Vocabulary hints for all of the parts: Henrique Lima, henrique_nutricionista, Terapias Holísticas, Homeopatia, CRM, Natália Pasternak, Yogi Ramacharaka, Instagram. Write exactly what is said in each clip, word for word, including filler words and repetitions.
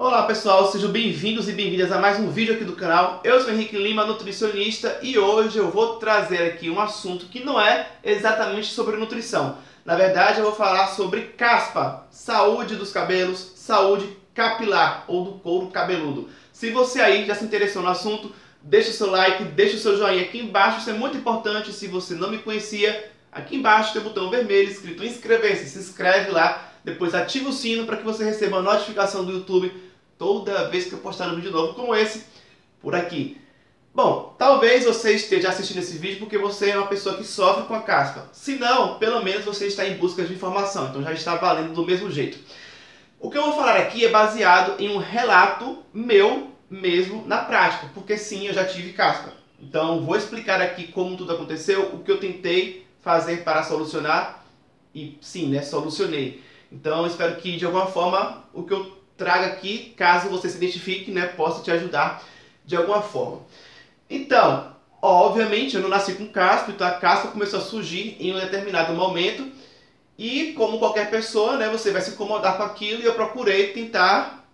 Olá pessoal, sejam bem-vindos e bem-vindas a mais um vídeo aqui do canal. Eu sou Henrique Lima, nutricionista, e hoje eu vou trazer aqui um assunto que não é exatamente sobre nutrição. Na verdade, eu vou falar sobre caspa, saúde dos cabelos, saúde capilar ou do couro cabeludo. Se você aí já se interessou no assunto, deixa o seu like, deixa o seu joinha aqui embaixo, isso é muito importante. Se você não me conhecia, aqui embaixo tem o botão vermelho escrito inscrever-se, se inscreve lá, depois ativa o sino para que você receba a notificação do YouTube toda vez que eu postar um vídeo novo como esse, por aqui. Bom, talvez você esteja assistindo esse vídeo porque você é uma pessoa que sofre com a caspa. Se não, pelo menos você está em busca de informação, então já está valendo do mesmo jeito. O que eu vou falar aqui é baseado em um relato meu mesmo na prática, porque sim, eu já tive caspa. Então, vou explicar aqui como tudo aconteceu, o que eu tentei fazer para solucionar, e sim, né, solucionei. Então, espero que de alguma forma, o que eu traga aqui, caso você se identifique, né, posso te ajudar de alguma forma. Então, obviamente eu não nasci com caspa, então a caspa começou a surgir em um determinado momento e, como qualquer pessoa, né, você vai se incomodar com aquilo, e eu procurei tentar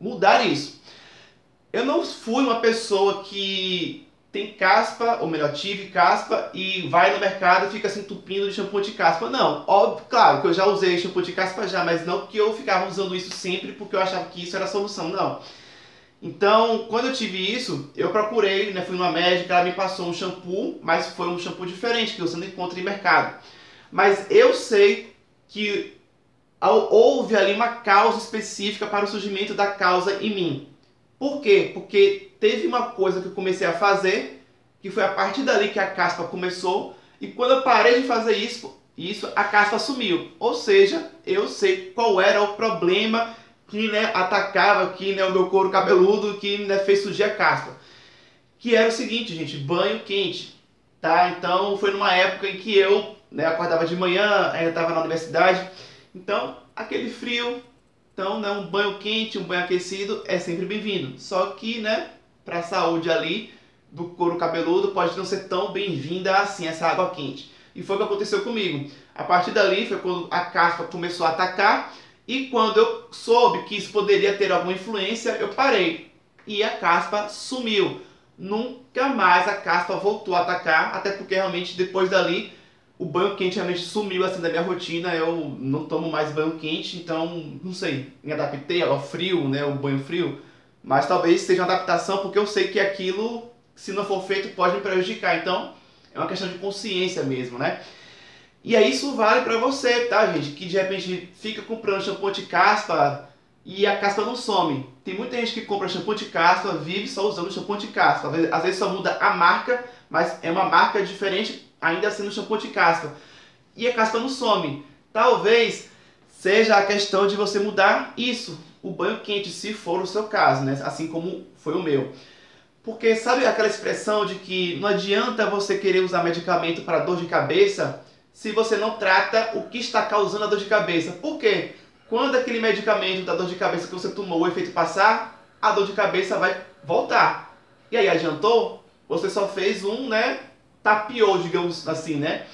mudar isso. Eu não fui uma pessoa que tem caspa, ou melhor, tive caspa e vai no mercado e fica se entupindo de shampoo de caspa. Não, óbvio, claro que eu já usei shampoo de caspa já, mas não que eu ficava usando isso sempre porque eu achava que isso era a solução, não. Então, quando eu tive isso, eu procurei, né, fui numa médica, ela me passou um shampoo, mas foi um shampoo diferente, que você não encontra em mercado. Mas eu sei que houve ali uma causa específica para o surgimento da causa em mim. Por quê? Porque teve uma coisa que eu comecei a fazer, que foi a partir dali que a caspa começou, e quando eu parei de fazer isso, isso a caspa sumiu. Ou seja, eu sei qual era o problema que, né, atacava aqui, né, o meu couro cabeludo, que, né, fez surgir a caspa. Que era o seguinte, gente, banho quente. Tá? Então foi numa época em que eu, né, acordava de manhã, ainda estava na universidade, então aquele frio. Então, né, um banho quente, um banho aquecido é sempre bem-vindo. Só que, né, para a saúde ali do couro cabeludo pode não ser tão bem-vinda assim essa água quente. E foi o que aconteceu comigo. A partir dali foi quando a caspa começou a atacar, e quando eu soube que isso poderia ter alguma influência, eu parei. E a caspa sumiu. Nunca mais a caspa voltou a atacar, até porque realmente depois dali o banho quente realmente sumiu assim da minha rotina. Eu não tomo mais banho quente, então não sei, me adaptei ao frio, né, o banho frio. Mas talvez seja uma adaptação, porque eu sei que aquilo, se não for feito, pode me prejudicar. Então é uma questão de consciência mesmo, né? E aí isso vale pra você, tá, gente? Que de repente fica comprando shampoo de caspa e a caspa não some. Tem muita gente que compra shampoo de caspa, vive só usando shampoo de caspa. Às vezes só muda a marca, mas é uma marca diferente, ainda sendo shampoo de caspa, e a caspa não some. Talvez seja a questão de você mudar isso, o banho quente, se for o seu caso, né? Assim como foi o meu. Porque sabe aquela expressão de que não adianta você querer usar medicamento para dor de cabeça se você não trata o que está causando a dor de cabeça? Por quê? Quando aquele medicamento da dor de cabeça que você tomou, o efeito passar, a dor de cabeça vai voltar. E aí adiantou? Você só fez um, né, tapeou, digamos assim, né?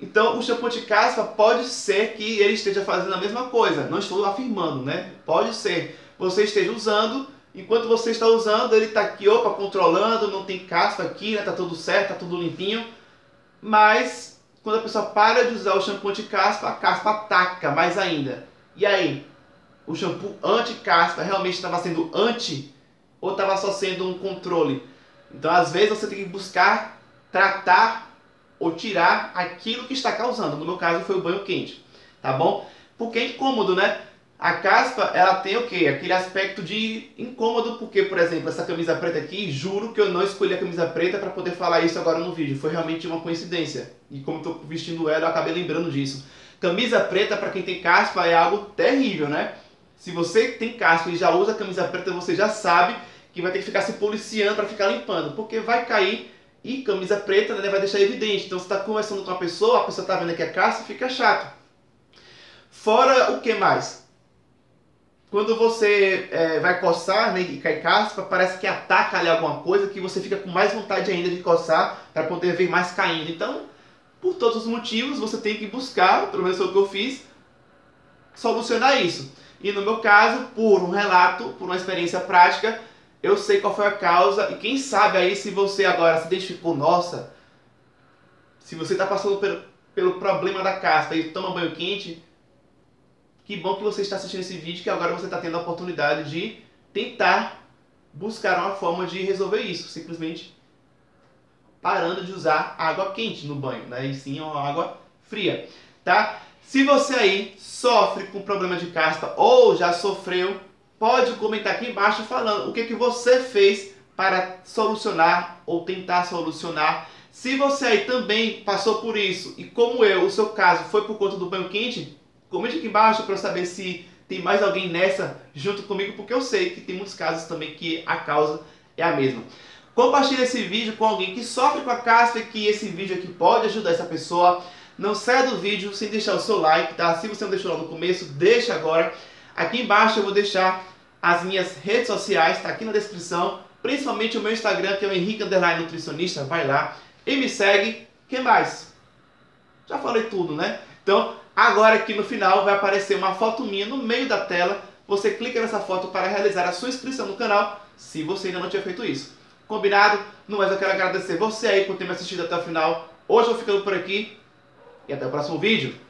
Então, o shampoo de caspa pode ser que ele esteja fazendo a mesma coisa. Não estou afirmando, né? Pode ser. Você esteja usando, enquanto você está usando, ele está aqui, opa, controlando, não tem caspa aqui, né? Tá tudo certo, tá tudo limpinho. Mas, quando a pessoa para de usar o shampoo de caspa, a caspa ataca mais ainda. E aí? O shampoo anti-caspa realmente estava sendo anti ou estava só sendo um controle? Então, às vezes, você tem que buscar tratar ou tirar aquilo que está causando. No meu caso foi o banho quente, tá bom? Porque é incômodo, né? A caspa, ela tem o quê? Aquele aspecto de incômodo, porque, por exemplo, essa camisa preta aqui, juro que eu não escolhi a camisa preta para poder falar isso agora no vídeo. Foi realmente uma coincidência. E como eu tô vestindo ela, eu acabei lembrando disso. Camisa preta, para quem tem caspa, é algo terrível, né? Se você tem caspa e já usa camisa preta, você já sabe que vai ter que ficar se policiando para ficar limpando, porque vai cair. E camisa preta, né, vai deixar evidente. Então você está conversando com a pessoa, a pessoa está vendo aqui a caspa, fica chato. Fora o que mais? Quando você é, vai coçar, né, e cai caspa, parece que ataca ali alguma coisa que você fica com mais vontade ainda de coçar para poder ver mais caindo. Então, por todos os motivos, você tem que buscar, pelo menos foi o que eu fiz, solucionar isso. E no meu caso, por um relato, por uma experiência prática, eu sei qual foi a causa. E quem sabe aí, se você agora se identificou, nossa, se você está passando pelo, pelo problema da caspa e toma banho quente, que bom que você está assistindo esse vídeo, que agora você está tendo a oportunidade de tentar buscar uma forma de resolver isso, simplesmente parando de usar água quente no banho, né? E sim uma água fria, tá? Se você aí sofre com problema de caspa ou já sofreu, pode comentar aqui embaixo falando o que, que você fez para solucionar ou tentar solucionar. Se você aí também passou por isso e, como eu, o seu caso foi por conta do banho quente, comente aqui embaixo para eu saber se tem mais alguém nessa junto comigo, porque eu sei que tem muitos casos também que a causa é a mesma. Compartilhe esse vídeo com alguém que sofre com a caspa, que esse vídeo aqui pode ajudar essa pessoa. Não saia do vídeo sem deixar o seu like, tá? Se você não deixou lá no começo, deixa agora. Aqui embaixo eu vou deixar as minhas redes sociais, tá aqui na descrição. Principalmente o meu Instagram, que é o Henrique Underline Nutricionista. Vai lá e me segue. Que mais? Já falei tudo, né? Então, agora aqui no final vai aparecer uma foto minha no meio da tela. Você clica nessa foto para realizar a sua inscrição no canal, se você ainda não tinha feito isso. Combinado? No mais, eu quero agradecer você aí por ter me assistido até o final. Hoje eu vou ficando por aqui e até o próximo vídeo.